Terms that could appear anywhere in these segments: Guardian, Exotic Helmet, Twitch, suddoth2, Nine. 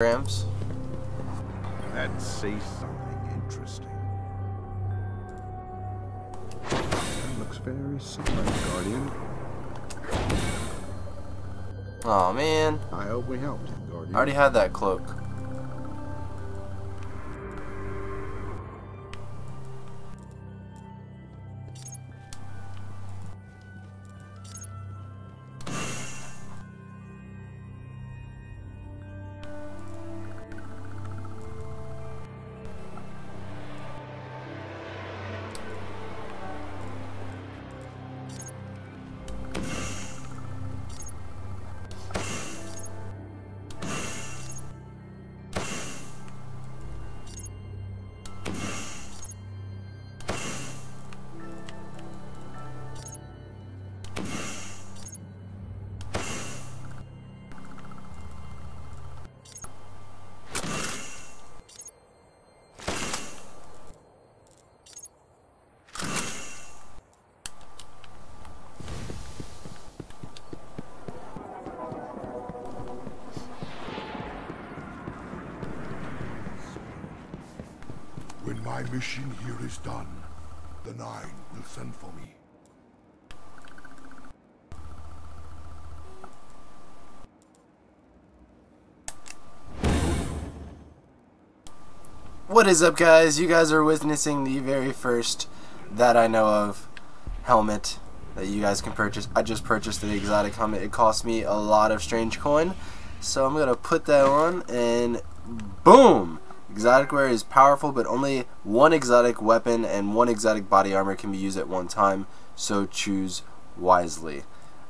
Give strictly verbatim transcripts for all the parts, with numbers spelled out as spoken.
Grams. That says something interesting. That looks very solid, Guardian. Oh man. I hope we helped, Guardian. I already had that cloak. When my mission here is done, the Nine will send for me. What is up, guys? You guys are witnessing the very first that I know of helmet that you guys can purchase. I just purchased the exotic helmet. It cost me a lot of strange coin, so I'm gonna put that on and boom! Exotic wear is powerful, but only one exotic weapon and one exotic body armor can be used at one time, so choose wisely.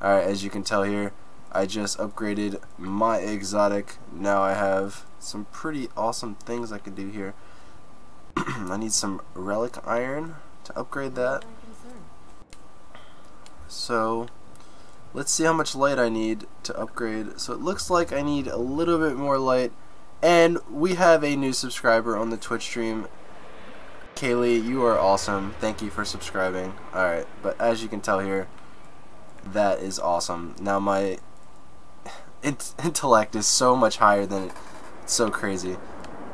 Alright, as you can tell here, I just upgraded my exotic. Now I have some pretty awesome things I can do here. I need some relic iron to upgrade that. So, let's see how much light I need to upgrade. So it looks like I need a little bit more light. And we have a new subscriber on the Twitch stream. Kaylee, you are awesome. Thank you for subscribing. Alright, but as you can tell here, that is awesome. Now my int intellect is so much higher than it. It's so crazy.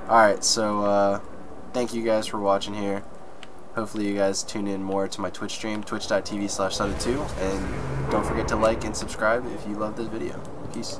Alright, so uh, thank you guys for watching here. Hopefully you guys tune in more to my Twitch stream, twitch.tv slash suddoth2. And don't forget to like and subscribe if you love this video. Peace.